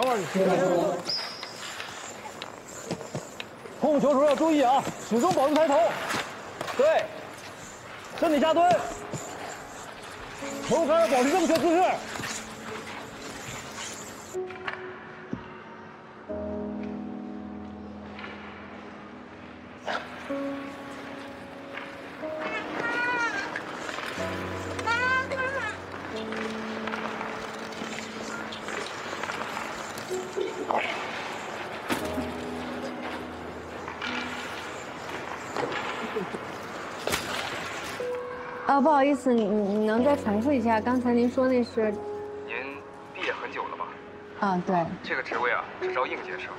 等会儿你控球时候要注意啊，始终保持抬头。对，身体下蹲，球杆保持正确姿势。 不好意思，你能再重复一下刚才您说那是？您毕业很久了吧？啊，对。这个职位啊，只招应届生，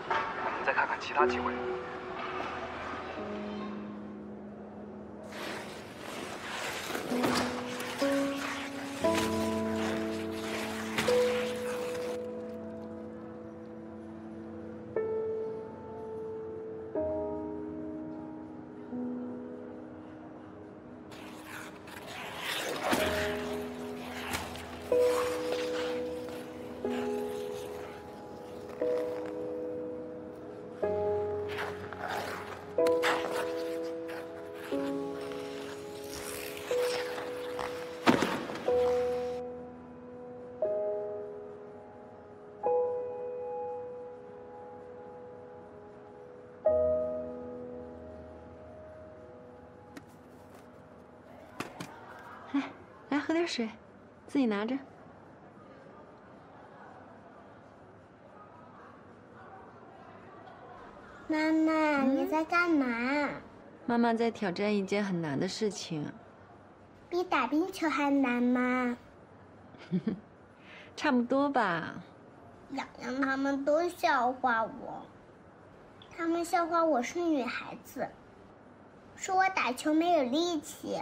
您再看看其他机会。喝点水，自己拿着。妈妈，你在干嘛？妈妈在挑战一件很难的事情。比打冰球还难吗？差不多吧。洋洋他们都笑话我，他们笑话我是女孩子，说我打球没有力气。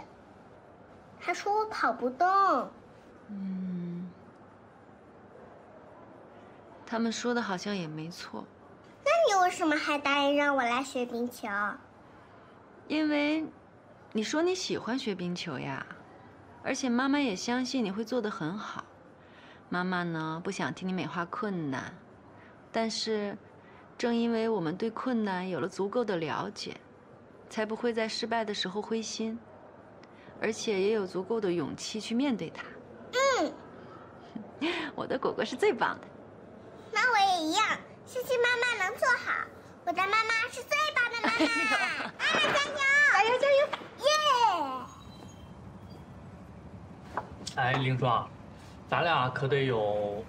还说我跑不动，他们说的好像也没错。那你为什么还答应让我来学冰球？因为你说你喜欢学冰球呀，而且妈妈也相信你会做得很好。妈妈呢，不想听你美化困难，但是正因为我们对困难有了足够的了解，才不会在失败的时候灰心。 而且也有足够的勇气去面对它。嗯，我的果果是最棒的。那我也一样，欣欣妈妈能做好。我的妈妈是最棒的妈妈。妈妈加油！加油加油！耶！哎，凌霜，咱俩可得有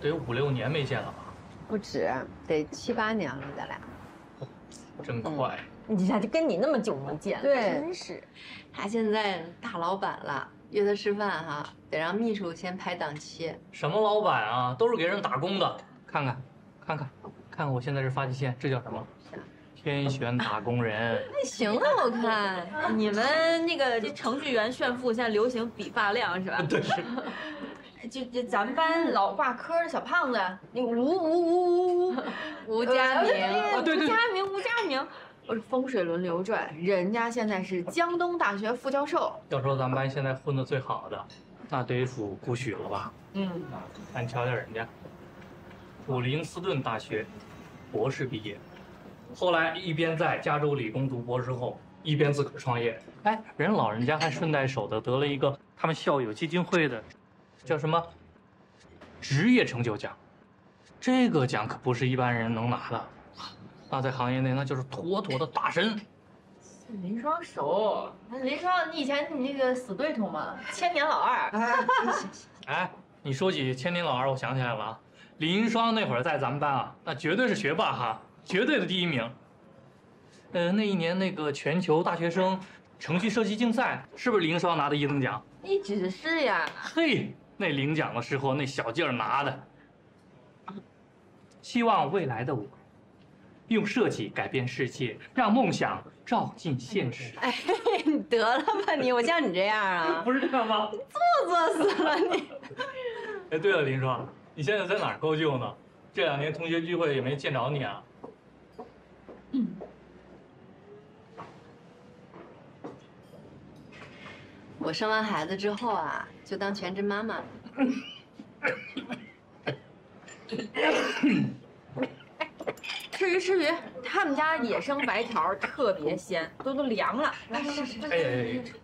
5、6年没见了吧？不止，得7、8年了，咱俩。真快。 你咋就跟你那么久没见了？对，真是。他现在大老板了，约他吃饭哈、啊，得让秘书先排档期。什么老板啊，都是给人打工的。看看，我现在这发际线，这叫什么？天选打工人。那行啊，我看你们那个程序员炫富，现在流行比发量是吧？对。就咱们班老挂科的小胖子，那个吴佳明。 风水轮流转，人家现在是江东大学副教授。要说咱们班现在混得最好的，那得数顾许了吧？嗯，咱瞧瞧人家，普林斯顿大学博士毕业，后来一边在加州理工读博士后，一边自个创业。哎，人老人家还顺带手的得了一个他们校友基金会的，叫什么职业成就奖，这个奖可不是一般人能拿的。 那在行业内那就是妥妥的大神。林双熟，林双，你以前你那个死对头嘛，千年老二。哎，你说起千年老二，我想起来了啊，林双那会儿在咱们班啊，那绝对是学霸哈，绝对的第一名。那一年那个全球大学生程序设计竞赛，是不是林双拿的1等奖？一直是呀。嘿，那领奖的时候那小劲儿拿的。希望未来的我。 用设计改变世界，让梦想照进现实。哎，你得了吧你！我像你这样啊？不是这样吗？做死了你！哎，对了，林双，你现在在哪儿高就呢？这2年同学聚会也没见着你啊。嗯。我生完孩子之后啊，就当全职妈妈了。吃鱼吃鱼，他们家野生白条特别鲜，都凉了。来，吃吃吃。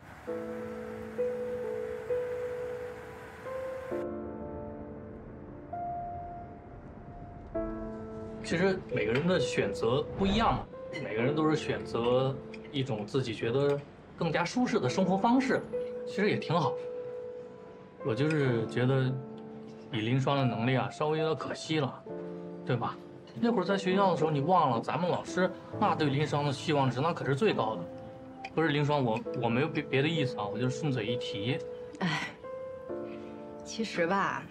其实每个人的选择不一样嘛，每个人都是选择一种自己觉得更加舒适的生活方式，其实也挺好。我就是觉得以林双的能力啊，稍微有点可惜了，对吧？那会儿在学校的时候，你忘了咱们老师那对林双的期望值那可是最高的。不是林双，我没有别的意思啊，我就顺嘴一提。哎，其实吧。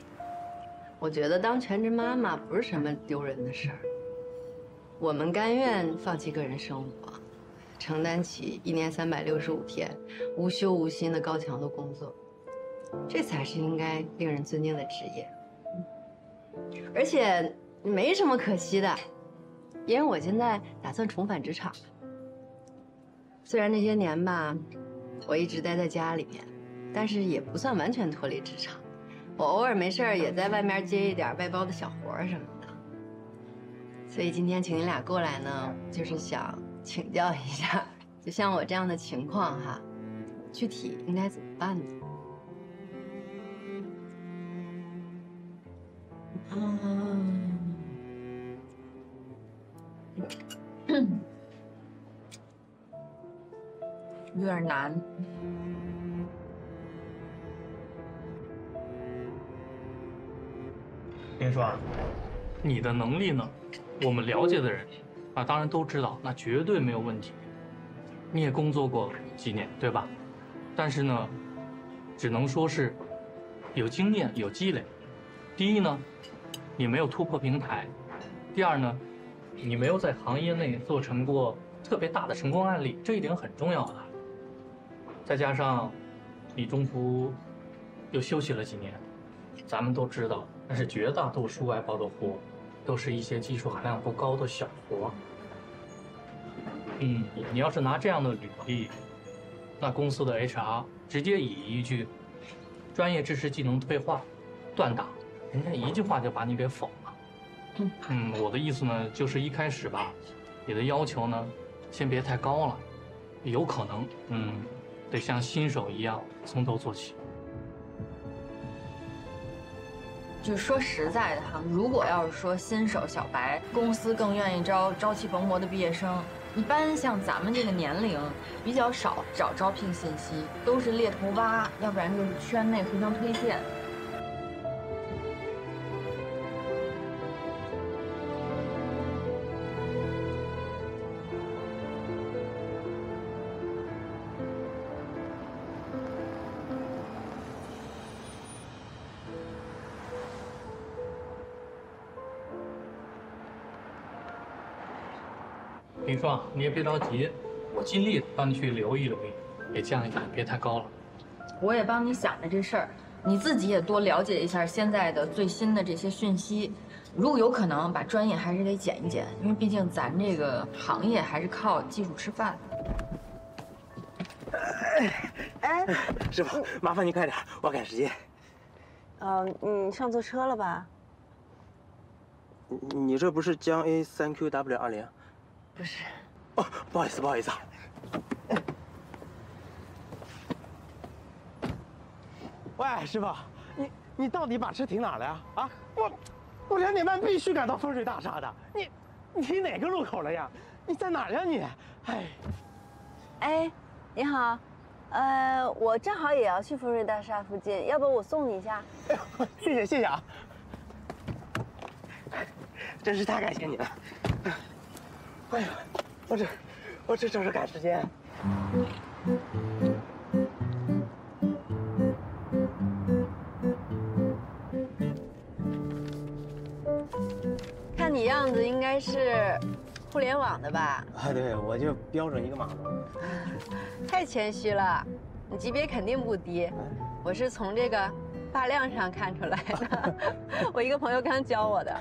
我觉得当全职妈妈不是什么丢人的事儿。我们甘愿放弃个人生活，承担起一年365天无休无息的高强度工作，这才是应该令人尊敬的职业。而且没什么可惜的，因为我现在打算重返职场。虽然这些年吧，我一直待在家里面，但是也不算完全脱离职场。 我偶尔没事儿也在外面接一点外包的小活什么的，所以今天请你俩过来呢，就是想请教一下，就像我这样的情况哈，具体应该怎么办呢？有点难。 林双，你的能力呢？我们了解的人啊，当然都知道，那绝对没有问题。你也工作过几年，对吧？但是呢，只能说是有经验、有积累。第一呢，你没有突破平台；第二呢，你没有在行业内做成过特别大的成功案例，这一点很重要的。再加上你中途又休息了几年，咱们都知道。 但是绝大多数外包的活，都是一些技术含量不高的小活。嗯，你要是拿这样的履历，那公司的 HR 直接以一句“专业知识技能退化”断档，人家一句话就把你给否了。嗯，我的意思呢，就是一开始吧，你的要求呢，先别太高了，有可能，得像新手一样从头做起。 就说实在的哈，如果要是说新手小白，公司更愿意招朝气蓬勃的毕业生。一般像咱们这个年龄，比较少找招聘信息，都是猎头挖，要不然就是圈内互相推荐。林双，你也别着急，我尽力帮你去留意留意，也降一降，别太高了。我也帮你想着这事儿，你自己也多了解一下现在的最新的这些讯息。如果有可能，把专业还是得减一减，因为毕竟咱这个行业还是靠技术吃饭。哎，师傅，麻烦您快点，我赶时间。你上错车了吧？你这不是江 A3QW20？ 不是，哦，不好意思，不好意思啊。喂，师傅，你到底把车停哪了呀？啊，我2点半必须赶到风水大厦的。你停哪个路口了呀？你在哪儿呀你？哎，哎，你好，我正好也要去风水大厦附近，要不我送你一下？哎呦，谢谢谢谢啊，真是太感谢你了。 哎呀，我这正是赶时间。看你样子应该是互联网的吧？啊，对，我就标准一个码农。太谦虚了，你级别肯定不低。我是从这个发量上看出来的。我一个朋友刚教我的。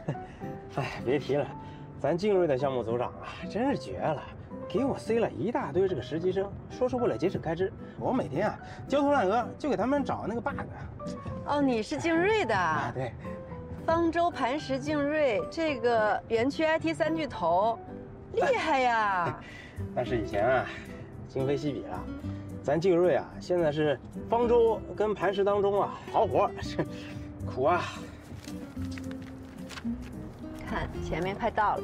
哎，别提了。 咱静瑞的项目组长啊，真是绝了，给我塞了一大堆这个实习生，说是为了节省开支。我每天啊焦头烂额，就给他们找那个 bug。哦，你是静瑞的？啊，对。方舟、磐石、静瑞这个园区 IT 三巨头，厉害呀！但是以前啊，今非昔比了。咱静瑞啊，现在是方舟跟磐石当中啊，好活，苦啊！看前面快到了。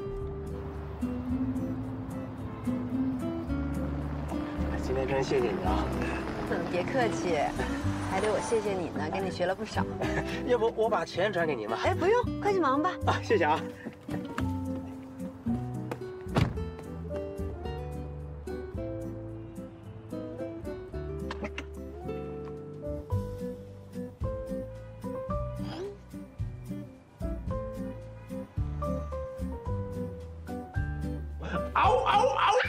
今天真谢谢你啊！别客气，还得我谢谢你呢，跟你学了不少。要不我把钱转给您吧？哎，不用，快去忙吧。啊，谢谢啊。嗷嗷嗷！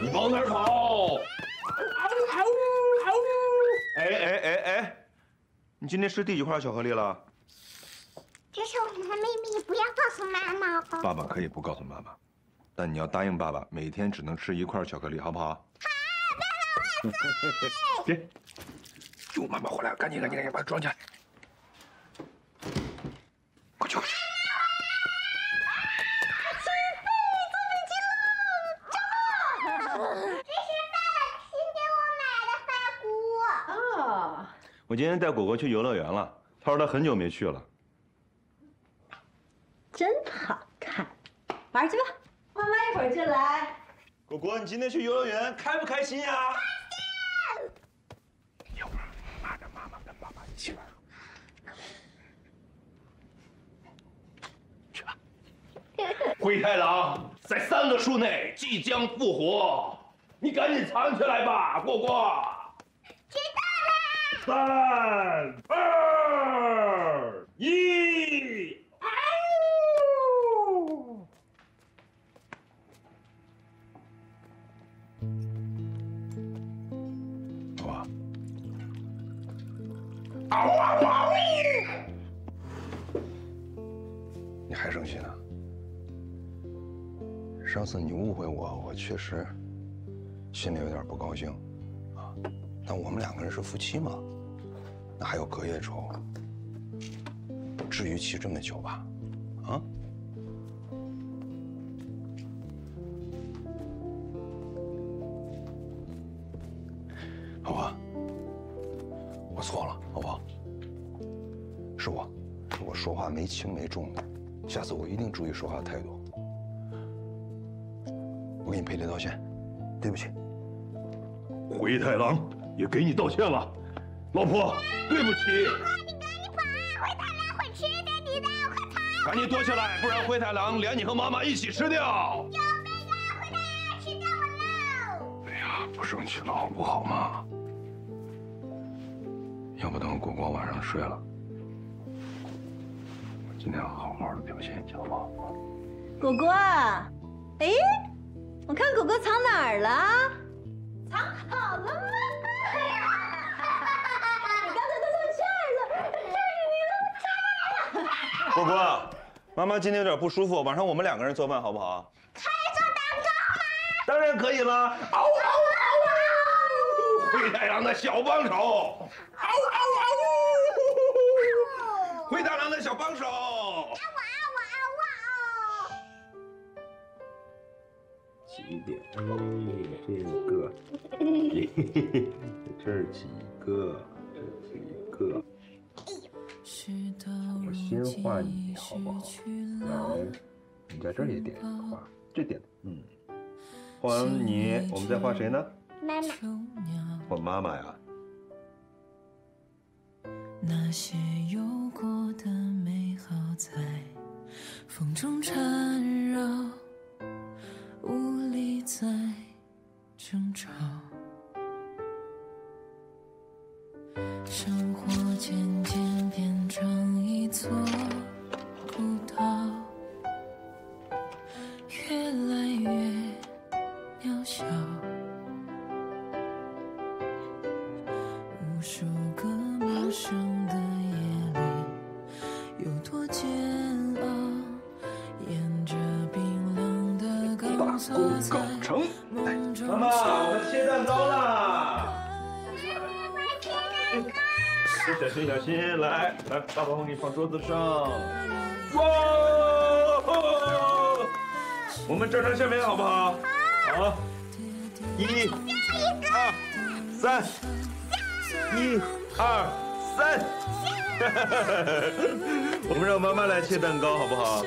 你往哪儿跑？哎！你今天吃第几块巧克力了？这是我们的秘密，不要告诉妈妈。爸爸可以不告诉妈妈，但你要答应爸爸，每天只能吃一块巧克力，好不好？好，爸爸万岁！别，哟，妈妈回来了，赶紧把它装起来，快去！ 我今天带果果去游乐园了，他说他很久没去了。真好看，玩去吧，妈妈一会儿就来。果果，你今天去游乐园开不开心呀？开心。一会儿拉着妈妈跟爸爸一起玩。去吧。灰太狼在3个书内即将复活，你赶紧藏起来吧，果果。 3、2、1， 嗷！哇！嗷嗷嗷！你还生气呢？上次你误会我，我确实心里有点不高兴啊。但我们2个人是夫妻嘛。 那还有隔夜仇，至于气这么久吧？啊？好吧，我错了，好不好？是我说话没轻没重的，下次我一定注意说话的态度。我给你赔礼道歉，对不起。灰太狼也给你道歉了。 老婆，对不起。老婆，你赶紧跑，灰太狼会吃掉你的，快跑！赶紧躲起来，不然灰太狼连你和妈妈一起吃掉。要被灰太狼吃掉我喽！哎呀，不生气了好不好嘛？要不等果果晚上睡了，我尽量好好的表现一下，好不好？果果，哎，我看果果藏哪儿了？藏好了吗？ 果果，妈妈今天有点不舒服，晚上我们2个人做饭好不好？可以做蛋糕吗？当然可以了！嗷嗷嗷！灰太狼的小帮手！嗷嗷嗷！灰太狼的小帮手！几点？这是几个？我先画你好不好？来，你在这儿也点画，这点，画完你，我们再画谁呢？妈妈。画妈妈呀。那些有过的美好在风中缠绕，无力再争吵。 生活渐渐变成一座孤岛，越来越渺小。无数个陌生的夜里，有多煎熬？沿着冰冷的钢索在梦中。妈妈，我们切蛋糕啦！ 妈妈，小心小心，来来，大包我给你放桌子上。哇！我们站上下面好不好？好。一、二、三。一、二、三。我们让妈妈来切蛋糕好不好？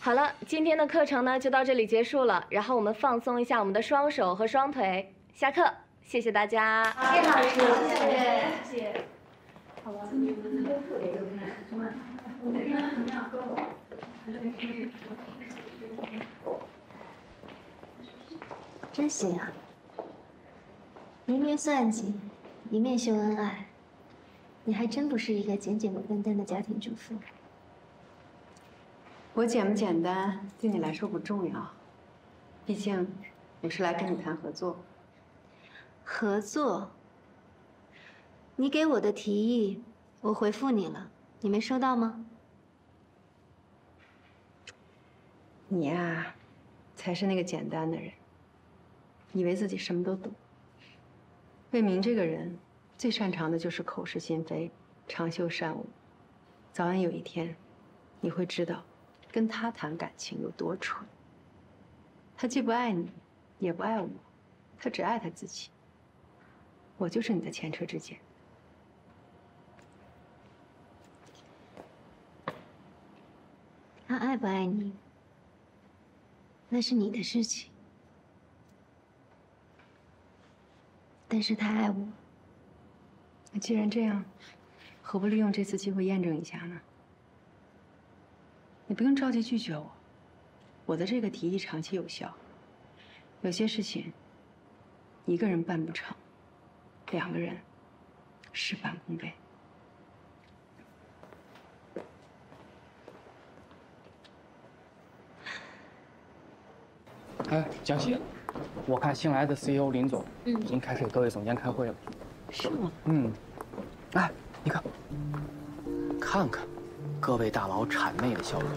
好了，今天的课程呢就到这里结束了。然后我们放松一下我们的双手和双腿。下课，谢谢大家。谢谢老师，谢谢。好吧，今天恢复这个问题，什么？我们要怎么样跟我？真行啊！一面算计，一面秀恩爱，你还真不是一个简简单单的家庭主妇。 我简不简单对你来说不重要，毕竟我是来跟你谈合作。合作？你给我的提议，我回复你了，你没收到吗？你呀，才是那个简单的人，以为自己什么都懂。魏明这个人最擅长的就是口是心非，长袖善舞。早晚有一天，你会知道。 跟他谈感情有多蠢？他既不爱你，也不爱我，他只爱他自己。我就是你的前车之鉴。他爱不爱你，那是你的事情。但是他爱我。那既然这样，何不利用这次机会验证一下呢？ 你不用着急拒绝我，我的这个提议长期有效。有些事情，一个人办不成，两个人事半功倍。哎，江喜，我看新来的 CEO 林总，已经开始给各位总监开会了。是吗？嗯。哎，你看，看看。 各位大佬谄媚的笑容，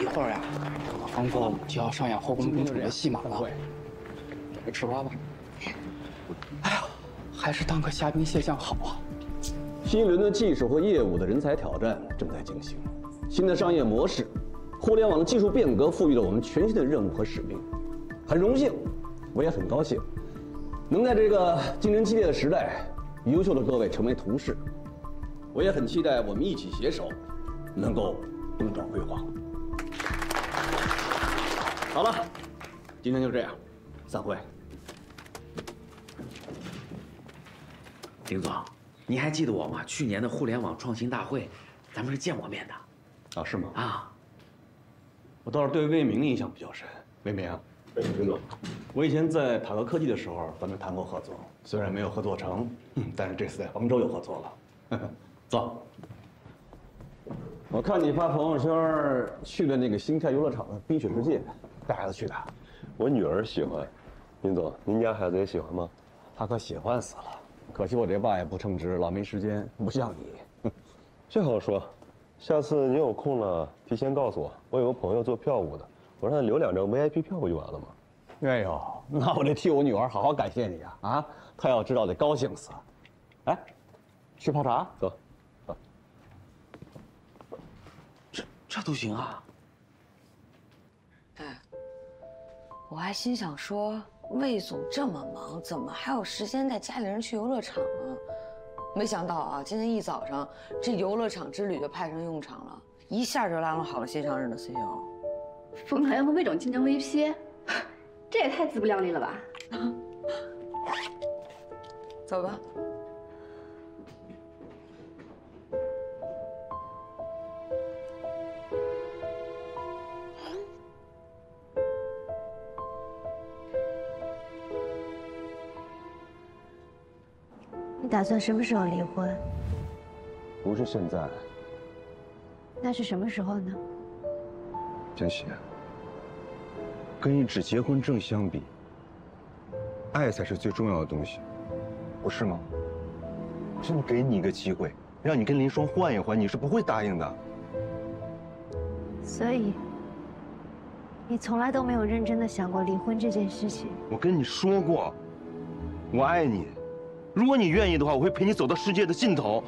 一会儿呀，我们方凤就要上演后宫公主的戏码了。准备吃瓜吧。哎呀，还是当个虾兵蟹将好啊！新一轮的技术和业务的人才挑战正在进行，新的商业模式，互联网的技术变革赋予了我们全新的任务和使命。很荣幸，我也很高兴，能在这个竞争激烈的时代，与优秀的各位成为同事。我也很期待我们一起携手。 能够东窗辉煌。好了，今天就这样，散会。丁总，您还记得我吗？去年的互联网创新大会，咱们是见过面的。啊，是吗？啊，我倒是对魏明的印象比较深。魏明，丁总，我以前在塔科科技的时候，咱们谈过合作，虽然没有合作成，但是这次在杭州有合作了。走。 我看你发朋友圈去了那个新开游乐场的冰雪世界，带孩子去的。我女儿喜欢，林总，您家孩子也喜欢吗？他可喜欢死了，可惜我这爸也不称职，老没时间，不像你。这好说，下次你有空了提前告诉我，我有个朋友做票务的，我让他留2张 VIP 票不就完了吗？哎呦，那我得替我女儿好好感谢你啊！啊，她要知道得高兴死。哎，去泡茶，走。 这都行啊！哎，我还心想说，魏总这么忙，怎么还有时间带家里人去游乐场啊？没想到啊，今天一早上，这游乐场之旅就派上用场了，一下就拉拢好了新上任的 CEO。冯导要和魏总竞争 VP， 这也太自不量力了吧！走吧。 你打算什么时候离婚？不是现在。那是什么时候呢？江喜，跟一纸结婚证相比，爱才是最重要的东西，不是吗？真的给你一个机会，让你跟林霜换一换，你是不会答应的。所以，你从来都没有认真的想过离婚这件事情。我跟你说过，我爱你。 如果你愿意的话，我会陪你走到世界的尽头。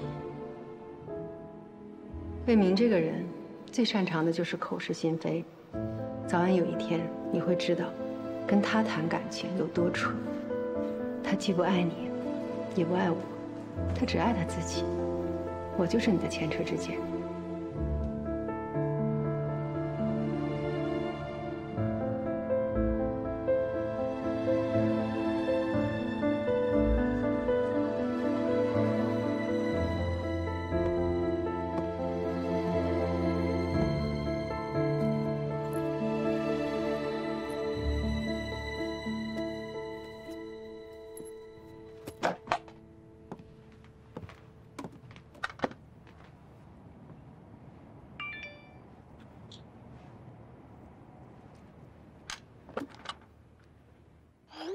魏明这个人最擅长的就是口是心非，早晚有一天你会知道，跟他谈感情有多蠢。他既不爱你，也不爱我，他只爱他自己。我就是你的前车之鉴。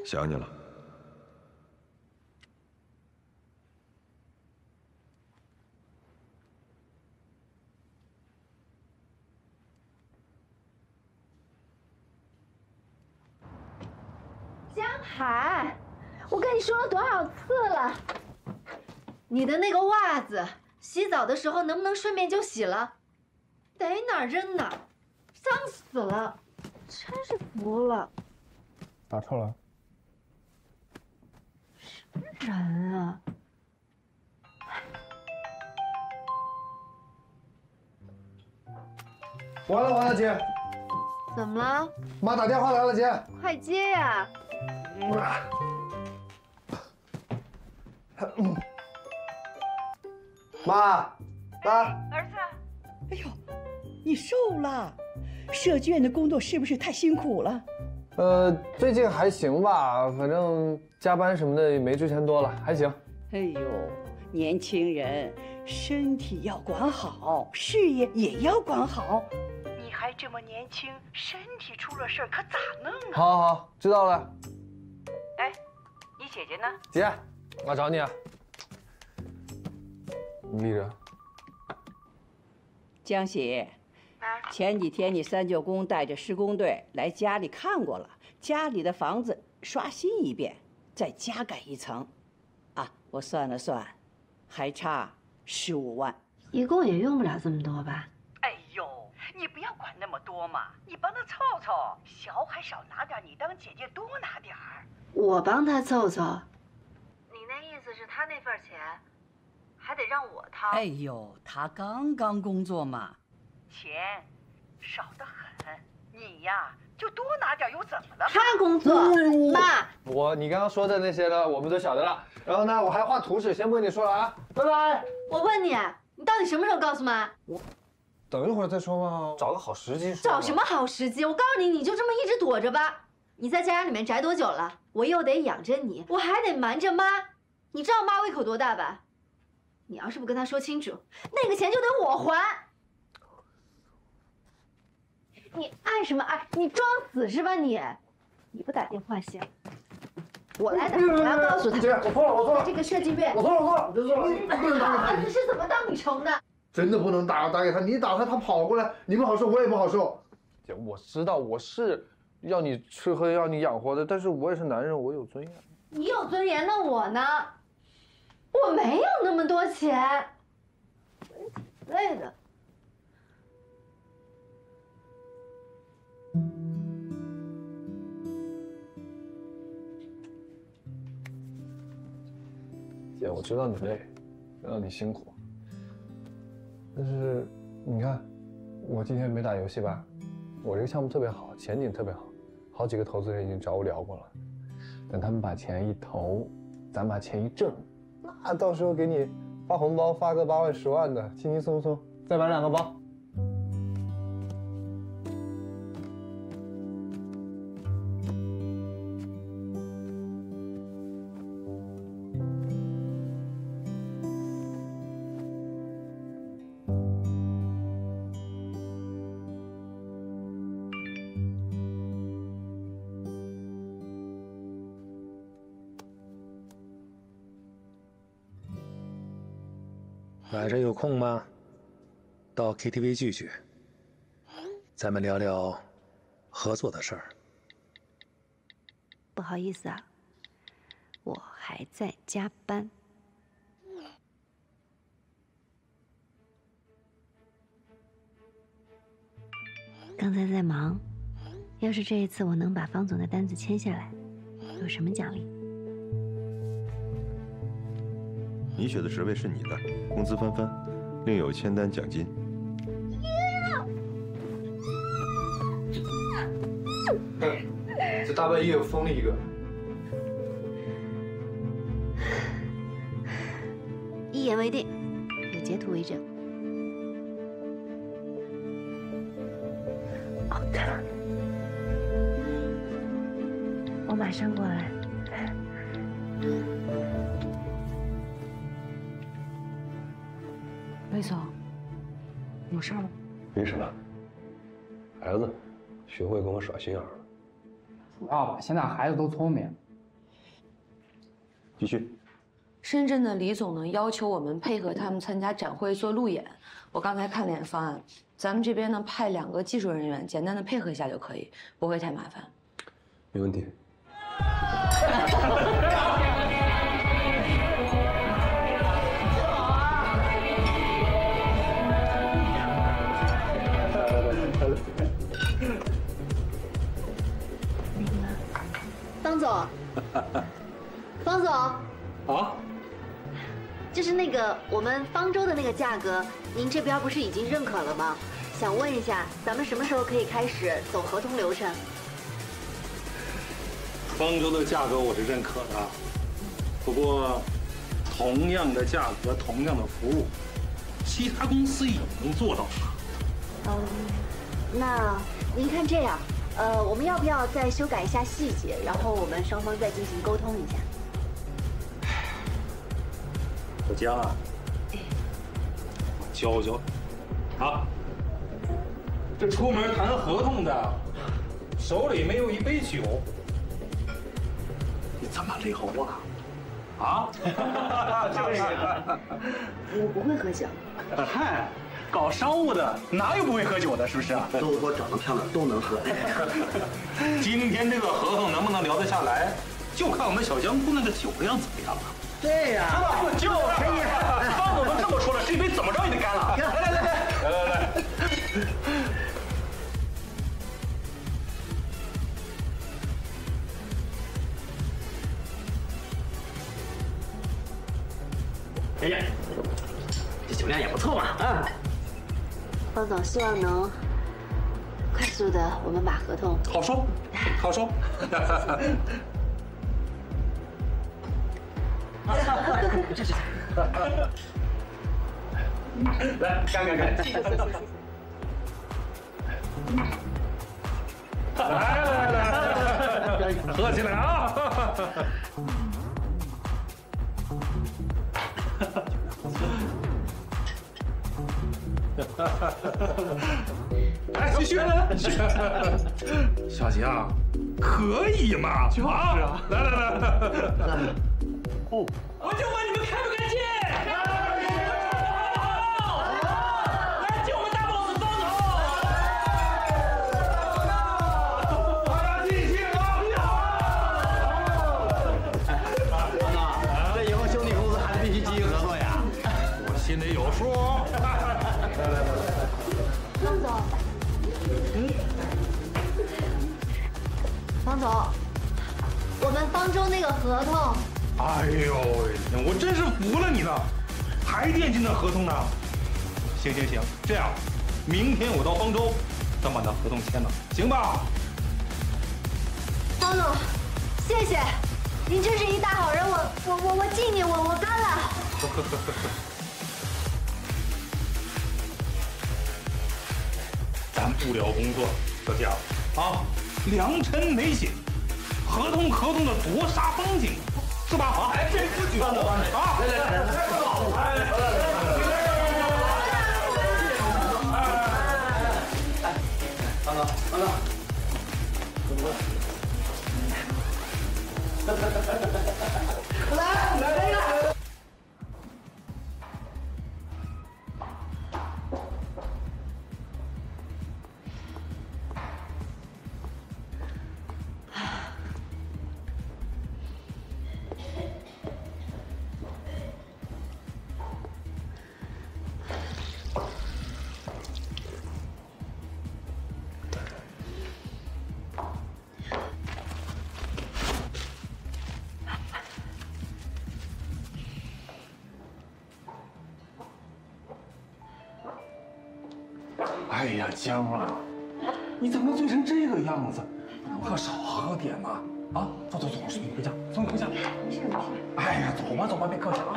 想你了，江海，我跟你说了多少次了，你的那个袜子，洗澡的时候能不能顺便就洗了？逮哪儿扔哪儿，脏死了，真是服了。打错了。 人啊！完了完了，姐！怎么了？妈打电话来了，姐！快接呀！妈，爸，儿子，哎呦，你瘦了，社区院的工作是不是太辛苦了？ 最近还行吧，反正加班什么的也没之前多了，还行。哎呦，年轻人身体要管好，事业也要管好。你还这么年轻，身体出了事儿可咋弄啊？好，好，知道了。哎，你姐姐呢？姐，我找你啊。你立着。江喜。 前几天你三舅公带着施工队来家里看过了，家里的房子刷新一遍，再加盖一层，啊，我算了算，还差15万，一共也用不了这么多吧？哎呦，你不要管那么多嘛，你帮他凑凑，小海少拿点，你当姐姐多拿点儿。我帮他凑凑，你那意思是他那份钱，还得让我掏？哎呦，他刚刚工作嘛。 钱少得很，你呀就多拿点又怎么了？他工作，妈，你刚刚说的那些呢，我们都晓得了。然后呢，我还画图纸，先不跟你说了啊，拜拜。我问你，你到底什么时候告诉妈？我等一会儿再说嘛，找个好时机说。找什么好时机？我告诉你，你就这么一直躲着吧。你在家里面宅多久了？我又得养着你，我还得瞒着妈。你知道妈胃口多大吧？你要是不跟她说清楚，那个钱就得我还。 你爱什么爱？你装死是吧你？你不打电话行，我来打，我要告诉他。姐，我错了，我错了。这个设计费，我错了，我错了，别错了。你儿子是怎么当你成的？真的不能打，打给他，你打他，他跑过来，你不好受，我也不好受。姐，我知道我是要你吃喝，要你养活的，但是我也是男人，我有尊严。你有尊严，那我呢？我没有那么多钱，累的。 姐，我知道你累，知道你辛苦，但是你看，我今天没打游戏吧？我这个项目特别好，前景特别好，好几个投资人已经找我聊过了，等他们把钱一投，咱把钱一挣，那到时候给你发红包，发个8万10万的，轻轻松松。再买2个包。 晚上有空吗？到 KTV 聚聚，咱们聊聊合作的事儿。不好意思啊，我还在加班。刚才在忙，要是这一次我能把方总的单子签下来，有什么奖励？ 你选的职位是你的，工资翻番，另有签单奖金。这大半夜疯了一个。一言为定，有截图为证。好的，我马上过来。 魏总，有事吗？没什么。孩子，学会跟我耍心眼了。主要吧，现在孩子都聪明。继续。深圳的李总呢，要求我们配合他们参加展会做路演。我刚才看了眼方案，咱们这边呢派2个技术人员，简单的配合一下就可以，不会太麻烦。没问题。方总，方总，啊，就是那个我们方舟的那个价格，您这边不是已经认可了吗？想问一下，咱们什么时候可以开始走合同流程？方舟的价格我是认可的，不过同样的价格，同样的服务，其他公司也能做到吗？那您看这样。 我们要不要再修改一下细节，然后我们双方再进行沟通一下？小江啊，我教教你啊，这出门谈合同的，手里没有一杯酒，你怎么留啊？啊？就是我不会喝酒。嗨。 搞商务的哪有不会喝酒的，是不是啊？都我长得漂亮，都能喝。今天这个合同能不能聊得下来，就看我们小江姑娘的酒量怎么样了。对呀，就是方总都这么说了，这杯怎么着也得干了。来，哎呀，这酒量也不错嘛，啊。 方总希望能快速的，我们把合同好说，好说。这是来干，来，喝起来啊！来，继续，小江，可以吗？就是啊，来，哦，我就问你们开不开心？来敬我们大 boss 方总！大家继续啊！方总，这以后兄弟公司还必须继续合作呀！我心里有数。 方总，方总，我们方舟那个合同，哎呦，我真是服了你了，还惦记那合同呢。行，这样，明天我到方舟，咱把那合同签了，行吧？方总，谢谢。您真是一大好人，我敬你，我干了。咱不聊工作，小家伙啊，良辰美景，合同的夺杀风景，是吧？啊，哎，这不举报了吧？啊，来。 来！哎呀，江啊，你怎么能醉成这个样子？可少喝点嘛！啊，走，送你回家。没事。哎呀，走吧，别客气啊。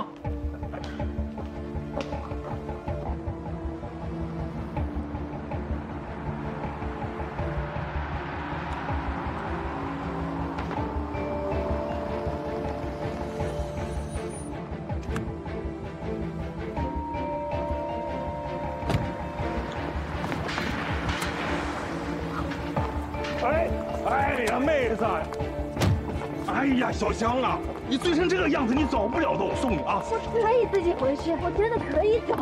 小香啊，你醉成这个样子，你走不了的，我送你啊！我可以自己回去，我真的可以走。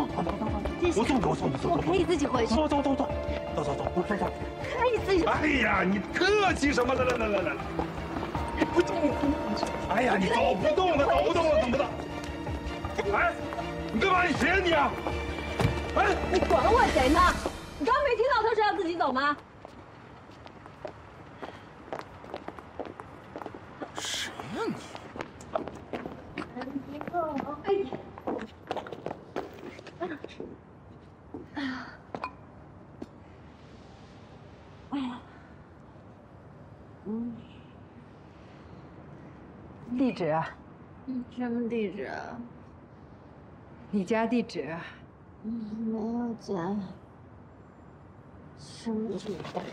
走，我送你，我可以自己回去。走，我分手。可以自己。哎呀，你客气什么？来，不动。哎呀，你走不动了，怎么的？哎，你干嘛？你谁呀你啊？哎，你管我谁呢？你刚没听到他说要自己走吗？ 地址？什么地址啊？你家地址？没有家。什么地址？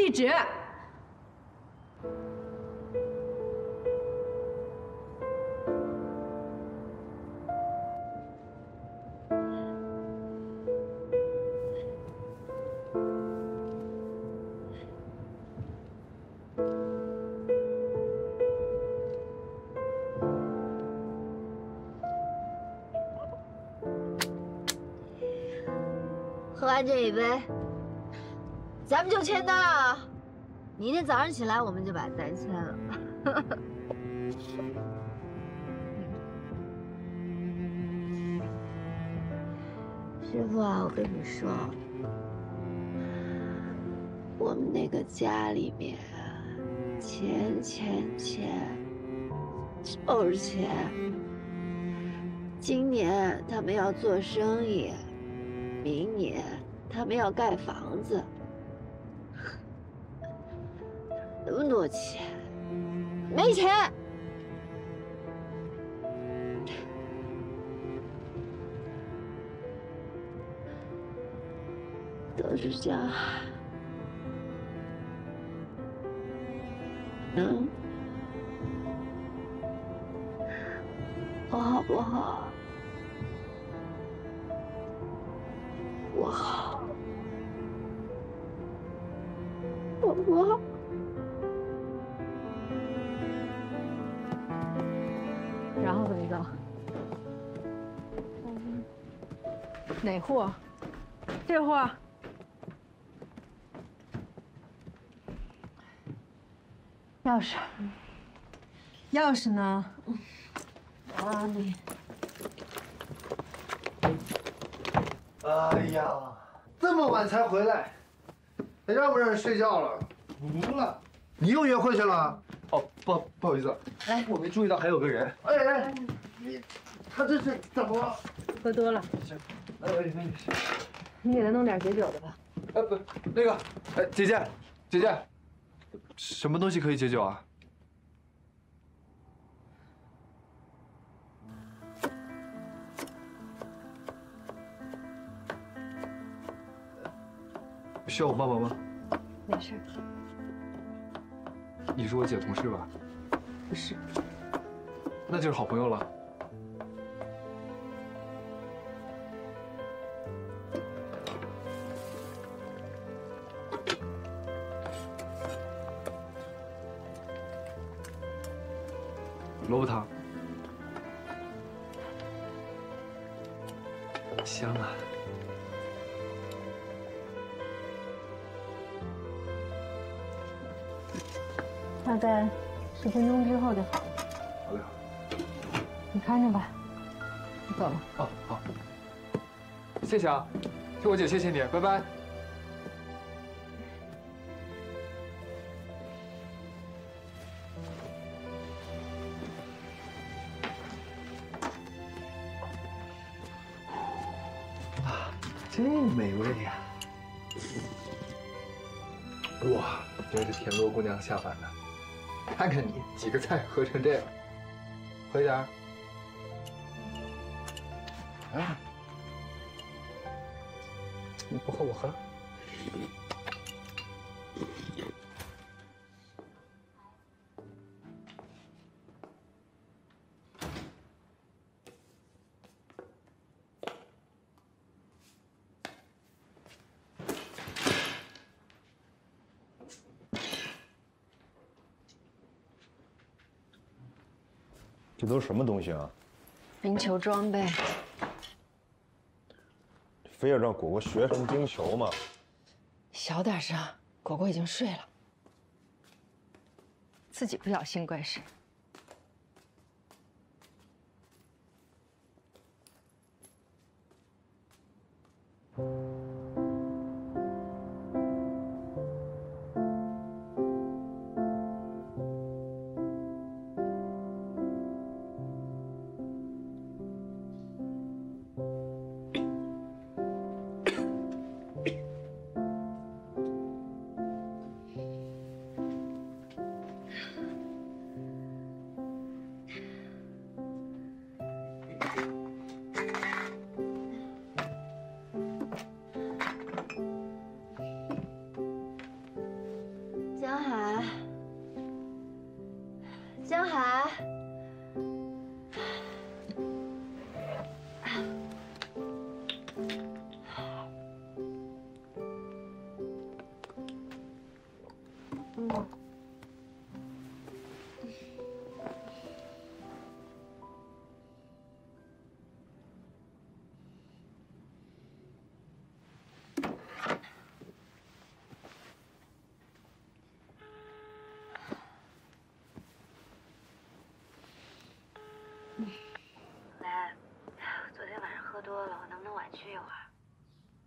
地址。 喝完这一杯，咱们就签单啊！明天早上起来我们就把单签了。师傅啊，我跟你说，我们那个家里面，钱，就是钱。今年他们要做生意。 明年他们要盖房子，那么多钱，没钱。都是这样，我好不好？ 我好，我不好。然后怎么着？哪户？这户？钥匙呢？啊，你。 哎呀，这么晚才回来，让不让人睡觉了？无了。你又约会去了？哦，不好意思，哎，我没注意到还有个人。哎哎，你他这是怎么了？喝多了。行，哎，你给他弄点解酒的吧。哎不，那个，哎姐姐，什么东西可以解酒啊？ 需要我帮忙吗？没事。你是我姐同事吧？不是。那就是好朋友了。萝卜汤，香啊！ 大概10分钟之后就好了。好嘞，好。你看着吧，我走了。哦，好。谢谢啊，替我姐谢谢你，拜拜。啊，真美味呀！哇，真是田螺姑娘下凡了。 看看你几个菜合成这样，喝一点儿。啊！你不喝我喝。这都是什么东西啊？冰球装备。非要让果果学什么冰球吗？小点声，果果已经睡了，自己不小心怪谁？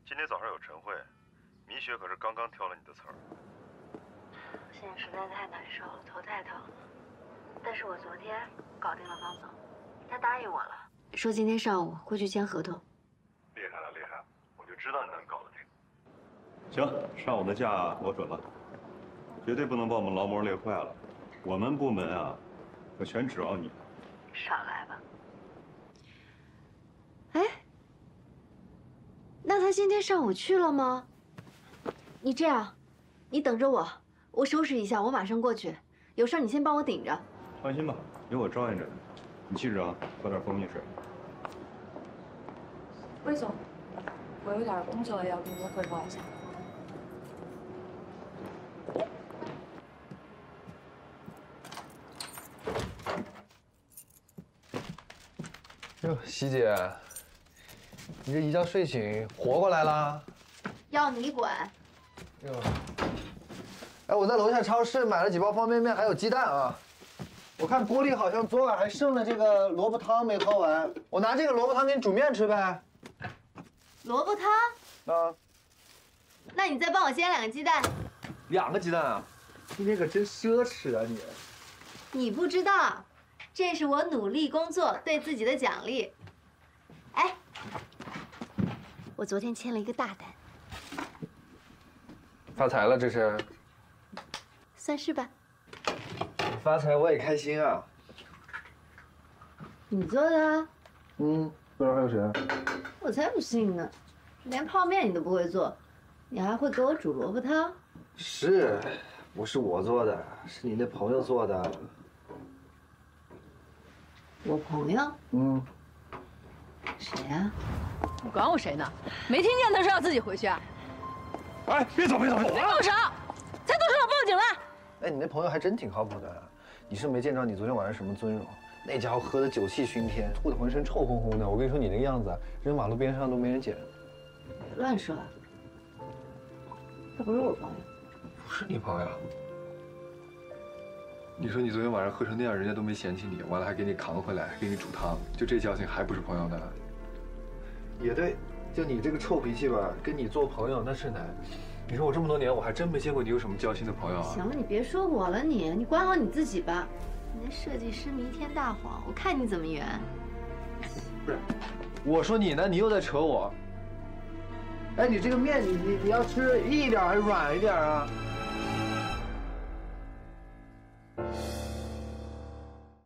今天早上有晨会，米雪可是刚刚挑了你的刺儿。我现在实在太难受了，头太疼了。但是我昨天搞定了方总，他答应我了，说今天上午会去签合同。厉害了，厉害了！我就知道你能搞得定。行，上午的假我准了，绝对不能把我们劳模累坏了。我们部门啊，可全指望你了。少来吧。哎。 那他今天上午去了吗？你这样，你等着我，我收拾一下，我马上过去。有事你先帮我顶着。放心吧，有我照应着你。你记着啊，喝点蜂蜜水。魏总，我有点工作要跟您汇报一下。哟，席姐。 你这一觉睡醒，活过来啦！要你管！哟，哎，我在楼下超市买了几包方便面，还有鸡蛋啊。我看锅里好像昨晚还剩了这个萝卜汤没喝完，我拿这个萝卜汤给你煮面吃呗。萝卜汤？啊。那你再帮我煎2个鸡蛋。2个鸡蛋啊？你那可真奢侈啊你！你不知道，这是我努力工作对自己的奖励。哎，我昨天签了一个大单。发财了这是？算是吧。发财我也开心啊。你做的啊？嗯，不知道还有谁啊？我才不信呢，连泡面你都不会做，你还会给我煮萝卜汤？是。 不是我做的，是你那朋友做的。我朋友？嗯。谁呀？你管我谁呢？没听见他说要自己回去啊？哎，别走，别走！别动手！再动手我报警了！哎，你那朋友还真挺靠谱的。你是没见着你昨天晚上什么尊荣，那家伙喝得酒气熏天，吐得浑身臭烘烘的。我跟你说，你那个样子，扔马路边上都没人捡。别乱说，他不是我朋友。 不是你朋友，你说你昨天晚上喝成那样，人家都没嫌弃你，完了还给你扛回来，给你煮汤，就这交情还不是朋友呢？也对，就你这个臭脾气吧，跟你做朋友那是难。你说我这么多年，我还真没见过你有什么交心的朋友啊。行了，你别说我了，你管好你自己吧。你那设计师弥天大谎，我看你怎么圆。不是，我说你呢，你又在扯我。哎，你这个面，你要吃硬一点还是软一点啊？